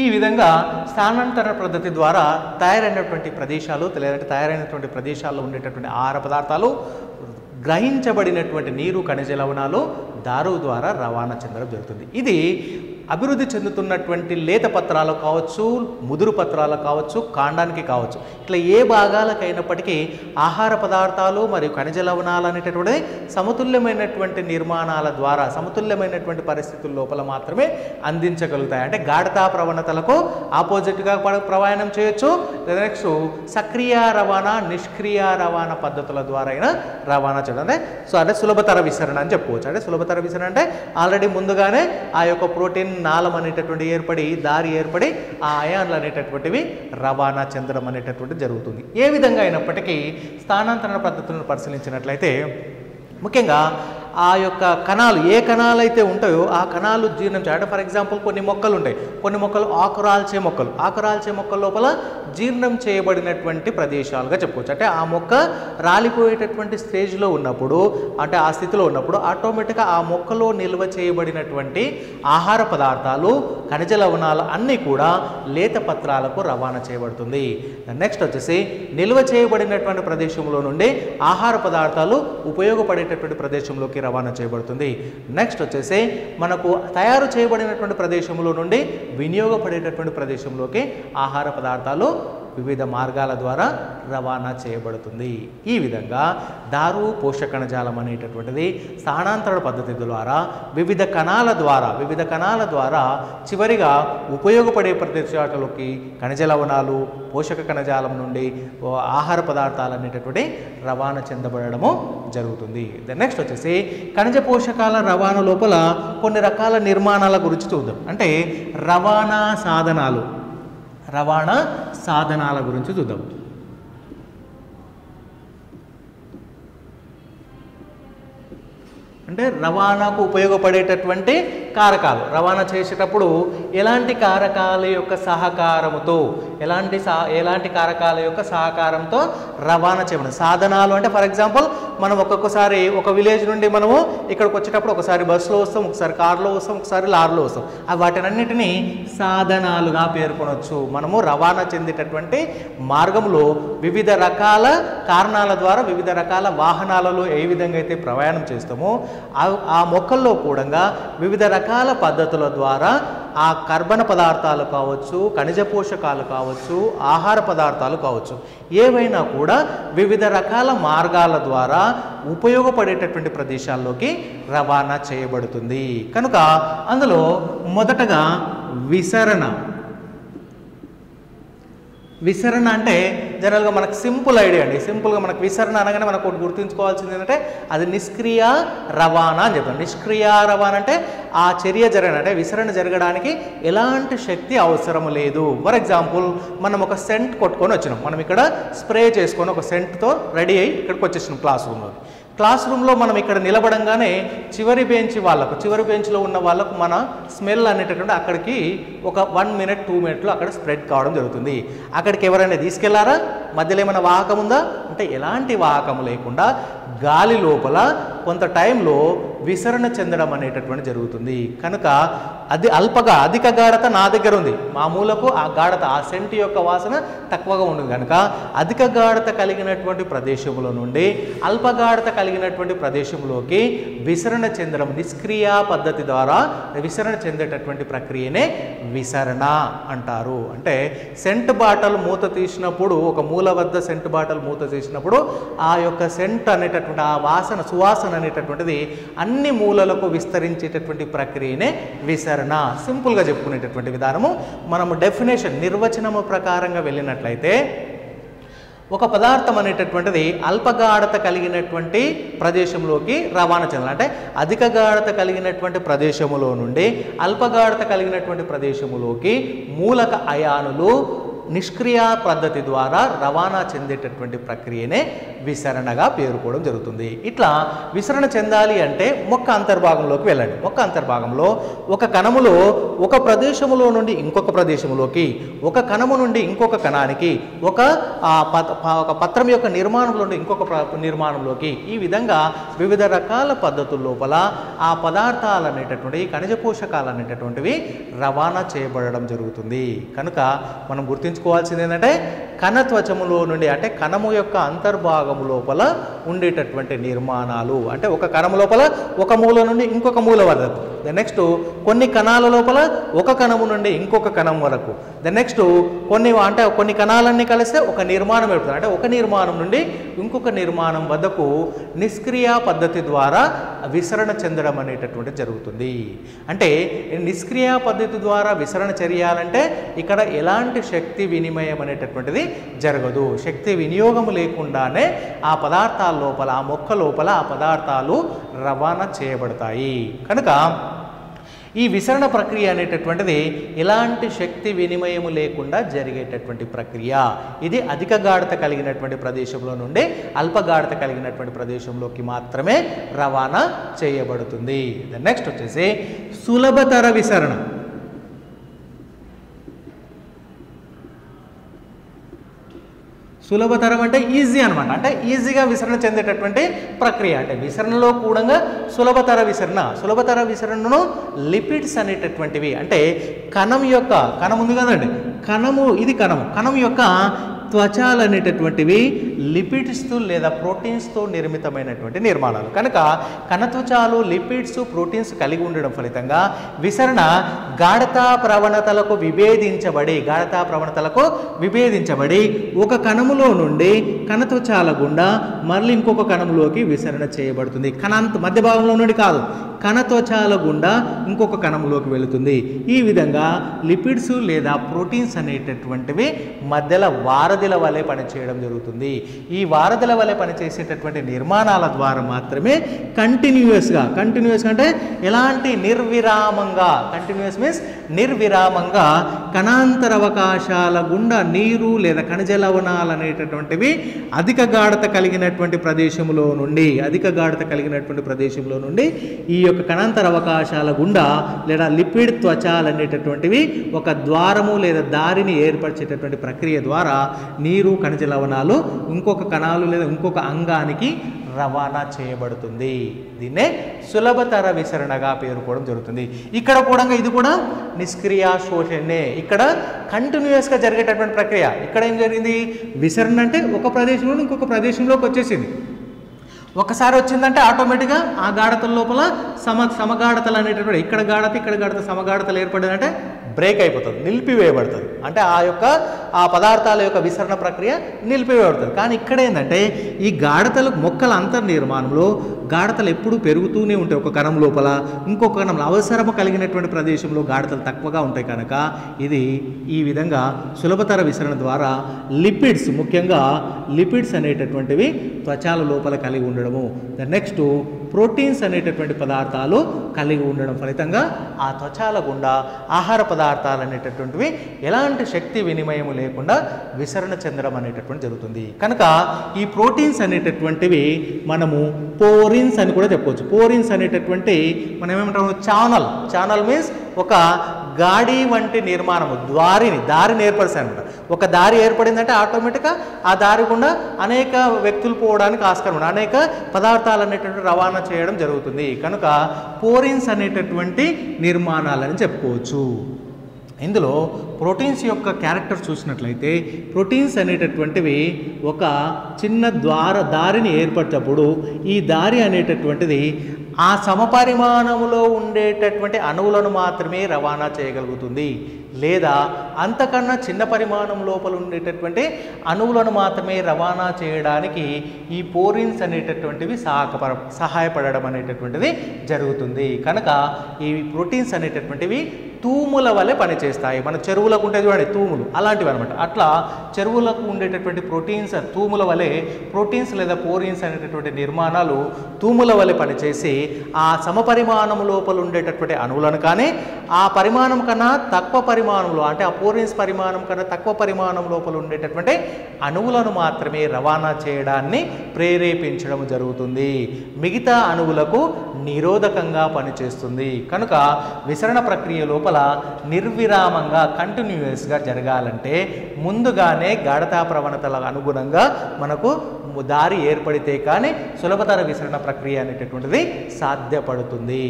ఈ విధంగా స్థానాంతర పద్ధతి ద్వారా తయారైనటువంటి ప్రదేశాల్లో ఉండేటటువంటి ఆహార పదార్థాలు గ్రహించబడినటువంటి నీరు ఖనిజ లవణాలు దారు ద్వారా రవాణా చెందడం జరుగుతుంది. ఇది అభివృద్ధి చెందుతున్నటువంటి లేత పత్రాలు కావచ్చు, ముదురు పత్రాలు కావచ్చు, కాండానికి కావచ్చు, ఇట్లా ఏ భాగాలకైనప్పటికీ ఆహార పదార్థాలు మరియు ఖనిజ లవణాలు అనేటటువంటి సమతుల్యమైనటువంటి నిర్మాణాల ద్వారా సమతుల్యమైనటువంటి పరిస్థితుల లోపల మాత్రమే అందించగలుగుతాయి. అంటే గాఢతా ప్రవణతలకు ఆపోజిట్గా ప్రయాణం చేయొచ్చు, నెక్స్ట్ సక్రియ రవాణా నిష్క్రియ రవాణా పద్ధతుల ద్వారా అయినా రవాణా చేయడం. అంటే సులభతర విసరణ అని చెప్పుకోవచ్చు. అంటే సులభతర విసరణ అంటే ఆల్రెడీ ముందుగానే ఆ యొక్క ప్రోటీన్ నాళం అనేటటువంటి ఏర్పడి దారి ఏర్పడి ఆ అయాన్లు అనేటటువంటివి రవాణా చెందడం అనేటటువంటి జరుగుతుంది. ఏ విధంగా అయినప్పటికీ స్థానాంతరణ పద్ధతులను పరిశీలించినట్లయితే ముఖ్యంగా ఆ యొక్క కణాలు ఏ కణాలు అయితే ఉంటాయో ఆ కణాలు జీర్ణం చేయడం. ఫర్ ఎగ్జాంపుల్ కొన్ని మొక్కలు ఉంటాయి, కొన్ని మొక్కలు ఆకురాల్చే మొక్కలు, ఆకురాల్చే మొక్కల లోపల జీర్ణం చేయబడినటువంటి ప్రదేశాలుగా చెప్పుకోవచ్చు. అంటే ఆ మొక్క రాలిపోయేటటువంటి స్టేజ్లో ఉన్నప్పుడు, అంటే ఆ స్థితిలో ఉన్నప్పుడు ఆటోమేటిక్గా ఆ మొక్కలో నిల్వ చేయబడినటువంటి ఆహార పదార్థాలు ఖనిజ లవణాలు అన్నీ కూడా లేత పత్రాలకు రవాణా చేయబడుతుంది. నెక్స్ట్ వచ్చేసి నిల్వ చేయబడినటువంటి ప్రదేశంలో నుండి ఆహార పదార్థాలు ఉపయోగపడేటటువంటి ప్రదేశంలోకి రవాణా చేయబడుతుంది. నెక్స్ట్ వచ్చేసి మనకు తయారు చేయబడినటువంటి ప్రదేశంలో నుండి వినియోగపడేటటువంటి ప్రదేశంలోకి ఆహార పదార్థాలు వివిధ మార్గాల ద్వారా రవాణా చేయబడుతుంది. ఈ విధంగా దారు పోషక కణజాలం అనేటటువంటిది స్థానాంతరణ పద్ధతి ద్వారా వివిధ కణాల ద్వారా చివరిగా ఉపయోగపడే ప్రదేశాలలోకి ఖనిజ లవణాలు పోషక కణజాలం నుండి ఆహార పదార్థాలు అనేటటువంటి రవాణా చెందబడము జరుగుతుంది. నెక్స్ట్ వచ్చేసి ఖనిజ పోషకాల రవాణా లోపల కొన్ని రకాల నిర్మాణాల గురించి చూద్దాం. అంటే రవాణా సాధనాల గురించి చూద్దాం. అంటే రవాణాకు ఉపయోగపడేటటువంటి కారకాలు, రవాణా చేసేటప్పుడు ఎలాంటి కారకాల యొక్క సహకారంతో ఎలాంటి కారకాల యొక్క సహకారంతో రవాణా చేయడం సాధనాలు. అంటే ఫర్ ఎగ్జాంపుల్ మనం ఒక్కొక్కసారి ఒక విలేజ్ నుండి మనము ఇక్కడికి వచ్చేటప్పుడు ఒకసారి బస్సులో వస్తాం, ఒకసారి కారులో వస్తాం, ఒకసారి లారీలో వస్తాం. వాటినన్నిటినీ సాధనాలుగా పేర్కొనవచ్చు. మనము రవాణా చెందేటటువంటి మార్గంలో వివిధ రకాల కారణాల ద్వారా వివిధ రకాల వాహనాలలో ఏ విధంగా అయితే ప్రయాణం చేస్తామో ఆ మొక్కల్లో కూడా వివిధ రకాల పద్ధతుల ద్వారా ఆ కర్బన పదార్థాలు కావచ్చు, ఖనిజ పోషకాలు కావచ్చు, ఆహార పదార్థాలు కావచ్చు, ఏవైనా కూడా వివిధ రకాల మార్గాల ద్వారా ఉపయోగపడేటటువంటి ప్రదేశాల్లోకి రవాణా చేయబడుతుంది. కనుక అందులో మొదటగా విసరణ అంటే జనరల్గా మనకు సింపుల్ ఐడియా అండి. సింపుల్గా మనకు విసరణ అనగానే మనకు ఒకటి గుర్తుంచుకోవాల్సింది ఏంటంటే అది నిష్క్రియ రవాణా అని చెప్తాం. నిష్క్రియ రవాణా అంటే ఆ చర్య జరగడం, అంటే విసరణ జరగడానికి ఎలాంటి శక్తి అవసరం లేదు. ఫర్ ఎగ్జాంపుల్ మనం ఒక సెంట్ కొట్టుకొని వచ్చినాం, మనం ఇక్కడ స్ప్రే చేసుకొని ఒక సెంట్తో రెడీ అయ్యి ఇక్కడికి వచ్చేసినాం క్లాస్ రూమ్లో మనం ఇక్కడ నిలబడంగానే చివరి బెంచ్లో ఉన్న వాళ్ళకు మన స్మెల్ అనేటటువంటి అక్కడికి ఒక 1-2 మినిట్లో అక్కడ స్ప్రెడ్ కావడం జరుగుతుంది. అక్కడికి ఎవరైనా తీసుకెళ్లారా? మధ్యలో ఏమైనా వాహకం ఉందా? అంటే ఎలాంటి వాహకం లేకుండా గాలి లోపల కొంత టైంలో విసరణ చెందడం అనేటటువంటి జరుగుతుంది. కనుక అది అధిక గాఢత నా దగ్గర ఉంది, మా మూలకు ఆ గాఢత ఆ సెంట్ యొక్క వాసన తక్కువగా ఉంటుంది. కనుక అధిక గాఢత కలిగినటువంటి ప్రదేశంలో నుండి అల్ప గాఢత కలిగినటువంటి ప్రదేశంలోకి విసరణ చెందడం నిష్క్రియ పద్ధతి ద్వారా విసరణ చెందేటటువంటి ప్రక్రియనే విసరణ అంటారు. అంటే సెంట్ బాటల్ మూత తీసినప్పుడు ఒక మూల వద్ద సెంట్ బాటల్ మూత తీసినప్పుడు ఆ యొక్క సెంట్ అనేటటువంటి ఆ వాసన సువాసన అనేటటువంటిది అన్ని మూలలకు విస్తరించేటటువంటి ప్రక్రియనే విసరణ. సింపుల్గా చెప్పుకునేటటువంటి విధానము మనము డెఫినేషన్ నిర్వచనము ప్రకారంగా వెళ్ళినట్లయితే ఒక పదార్థం అనేటటువంటిది అల్ప గాఢత కలిగినటువంటి ప్రదేశంలోకి రవాణా చెందాలి. అంటే అధిక గాఢత కలిగినటువంటి ప్రదేశములో నుండి అల్ప గాఢత కలిగినటువంటి ప్రదేశములోకి మూలక అయానులు నిష్క్రియ పద్ధతి ద్వారా రవాణా చెందేటటువంటి ప్రక్రియనే విసరణగా పేరుకోవడం జరుగుతుంది. ఇట్లా విసరణ చెందాలి అంటే మొక్క అంతర్భాగంలోకి వెళ్ళండి. మొక్క అంతర్భాగంలో ఒక కణములో ఒక ప్రదేశములో నుండి ఇంకొక ప్రదేశములోకి, ఒక కణము నుండి ఇంకొక కణానికి, ఒక పత్రం యొక్క నిర్మాణం నుండి ఇంకొక నిర్మాణంలోకి, ఈ విధంగా వివిధ రకాల పద్ధతుల లోపల ఆ పదార్థాలు అనేటటువంటివి, ఖనిజ పోషకాలు అనేటటువంటివి రవాణా చేయబడడం జరుగుతుంది. కనుక మనం గుర్తుంచుకోవాల్సింది ఏంటంటే, కణత్వచములో నుండి అంటే కణము యొక్క అంతర్భాగము లోపల ఉండేటటువంటి నిర్మాణాలు, అంటే ఒక కణము లోపల ఒక మూల నుండి ఇంకొక మూల వరకు, దెన్ నెక్స్ట్ కొన్ని కణాల లోపల ఒక కణము నుండి ఇంకొక కణం వరకు, దెన్ నెక్స్ట్ కొన్ని కణాలన్నీ కలిస్తే ఒక నిర్మాణం ఏర్పడుతుంది. అంటే ఒక నిర్మాణం నుండి ఇంకొక నిర్మాణం వద్దకు నిష్క్రియ పద్ధతి ద్వారా విసరణ చెందడం అనేటటువంటి జరుగుతుంది. అంటే నిష్క్రియ పద్ధతి ద్వారా విసరణ చేయాలంటే ఇక్కడ ఎలాంటి శక్తి వినిమయం అనేటటువంటిది జరగదు. శక్తి వినియోగం లేకుండానే ఆ పదార్థాల లోపల, ఆ మొక్క లోపల ఆ పదార్థాలు రవాణా చేయబడతాయి. కనుక ఈ విసరణ ప్రక్రియ అనేటటువంటిది ఎలాంటి శక్తి వినిమయము లేకుండా జరిగేటటువంటి ప్రక్రియ. ఇది అధిక గాఢత కలిగినటువంటి ప్రదేశంలో నుండి అల్ప గాఢత కలిగినటువంటి ప్రదేశంలోకి మాత్రమే రవాణా చేయబడుతుంది. నెక్స్ట్ వచ్చేసి సులభతర విసరణ. సులభతరం అంటే ఈజీ అనమాట, అంటే ఈజీగా విసరణ చెందేటటువంటి ప్రక్రియ. అంటే విసరణలో కూడా సులభతర విసరణను లిపిడ్స్ అనేటటువంటివి, అంటే కణం ఉంది కదండి, కణం యొక్క త్వచాలు అనేటటువంటివి లిపిడ్స్తో లేదా ప్రోటీన్స్తో నిర్మితమైనటువంటి నిర్మాణాలు. కనుక కణత్వచాలు లిపిడ్స్, ప్రోటీన్స్ కలిగి ఉండడం ఫలితంగా విసరణ గాఢతా ప్రవణతలకు విభేదించబడి ఒక కణములో నుండి కణత్వచాల గుండా మళ్ళీ ఇంకొక కణంలోకి విసరణ చేయబడుతుంది. మధ్య భాగంలో నుండి కాదు, కణత్వచాల గుండా ఇంకొక కణంలోకి వెళుతుంది. ఈ విధంగా లిపిడ్స్ లేదా ప్రోటీన్స్ అనేటటువంటివి మధ్యలో వారధిల వలె పనిచేయడం జరుగుతుంది. ఈ వారధిల వలె పనిచేసేటటువంటి నిర్మాణాల ద్వారా మాత్రమే కంటిన్యూస్గా అంటే ఎలాంటి నిర్విరామంగా కణాంతరవకాశాల గుండా నీరు లేదా ఖనిజ లవణాలు అనేటటువంటివి అధిక గాఢత కలిగినటువంటి ప్రదేశంలో నుండి ఈ యొక్క కణాంతర అవకాశాల గుండా లేదా లిపిడ్ త్వచాలు అనేటటువంటివి ఒక ద్వారము లేదా దారిని ఏర్పరిచేటటువంటి ప్రక్రియ ద్వారా నీరు, ఖనిజ లవణాలు ఇంకొక కణాలు లేదా ఇంకొక అంగానికి రవాణా చేయబడుతుంది. దీన్నే సులభతర విసరణగా పేర్కోవడం జరుగుతుంది. ఇక్కడ కూడా ఇది కూడా నిష్క్రియ శోషణే. ఇక్కడ కంటిన్యూస్గా జరిగేటటువంటి ప్రక్రియ. ఇక్కడ ఏం జరిగింది, విసరణ అంటే ఒక ప్రదేశం నుండి ఇంకొక ప్రదేశంలోకి వచ్చేసింది. ఒకసారి వచ్చిందంటే ఆటోమేటిక్గా ఆ గాఢతల లోపల సమగాఢతలు అనేటటువంటి ఇక్కడ గాఢత సమగాఢతలు ఏర్పడిందంటే బ్రేక్ అయిపోతుంది, నిలిపివేయబడుతుంది. అంటే ఆ పదార్థాల యొక్క విసరణ ప్రక్రియ నిలిపివేయబడుతుంది. కానీ ఇక్కడ ఏంటంటే ఈ గాఢతలు మొక్కల అంతర్నిర్మాణంలో గాఢతలు ఎప్పుడూ పెరుగుతూనే ఉంటాయి. ఒక కణం లోపల ఇంకొక కణంలో అవసరము కలిగినటువంటి ప్రదేశంలో గాఢతలు తక్కువగా ఉంటాయి. కనుక ఇది ఈ విధంగా సులభతర విసరణ ద్వారా లిపిడ్స్, ముఖ్యంగా లిపిడ్స్ అనేటటువంటివి త్వచాల లోపల కలిగి ఉండడము, నెక్స్ట్ ప్రోటీన్స్ అనేటటువంటి పదార్థాలు కలిగి ఉండడం ఫలితంగా ఆ త్వచాల గుండా ఆహార పదార్థాలు అనేటటువంటివి ఎలాంటి శక్తి వినిమయం లేకుండా విసరణ చెందడం అనేటటువంటి జరుగుతుంది. కనుక ఈ ప్రోటీన్స్ అనేటటువంటివి మనము పోరిన్స్ అని కూడా చెప్పుకోవచ్చు. పోరిన్స్ అనేటటువంటి మనం ఏమంటాము, ఛానల్ మీన్స్ ఒక గాడి వంటి నిర్మాణము, దారిని ఏర్పరిస్తాయి అనమాట. ఒక దారి ఏర్పడిందంటే ఆటోమేటిక్గా ఆ దారి గుండా అనేక వ్యక్తులు పోవడానికి ఆస్కారం ఉంది, అనేక పదార్థాలు అనేటటువంటి రవాణా చేయడం జరుగుతుంది. కనుక పోరిన్స్ అనేటటువంటి నిర్మాణాలని చెప్పుకోవచ్చు. ఇందులో ప్రోటీన్స్ యొక్క క్యారెక్టర్ చూసినట్లయితే, ప్రోటీన్స్ అనేటటువంటివి ఒక చిన్న దారిని ఏర్పడినప్పుడు ఈ దారి అనేటటువంటిది ఆ సమపరిమాణములో ఉండేటటువంటి అణువులను మాత్రమే రవాణా చేయగలుగుతుంది, లేదా అంతకన్నా చిన్న పరిమాణం లోపల ఉండేటటువంటి అణువులను మాత్రమే రవాణా చేయడానికి ఈ పోరిన్స్ అనేటటువంటివి సహాయపడడం అనేటటువంటిది జరుగుతుంది. కనుక ఈ ప్రోటీన్స్ అనేటటువంటివి తూముల వలె పని చేస్తాయి. మన చెరువులకు ఉంటాయి చూడండి తూములు, అలాంటివి అనమాట. అట్లా చెరువులకు ఉండేటటువంటి ప్రోటీన్స్ తూముల వలె, ప్రోటీన్స్ లేదా పోరీన్స్ అనేటటువంటి నిర్మాణాలు తూముల వలె పనిచేసి ఆ సమపరిమాణము లోపల ఉండేటటువంటి అణువులను కానీ ఆ పరిమాణం కన్నా తక్కువ పరిమాణంలో అంటే ఆ పోరీన్స్ పరిమాణం కన్నా తక్కువ పరిమాణం లోపల ఉండేటటువంటి అణువులను మాత్రమే రవాణా చేయడాన్ని ప్రేరేపించడం జరుగుతుంది. మిగతా అణువులకు నిరోధకంగా పనిచేస్తుంది. కనుక విసరణ ప్రక్రియ లోపల నిర్విరామంగా కంటిన్యూయస్గా జరగాలంటే ముందుగానే గాఢతా ప్రవణతలకు అనుగుణంగా మనకు దారి ఏర్పడితే కానీ సులభతర విసరణ ప్రక్రియ అనేటటువంటిది సాధ్యపడుతుంది.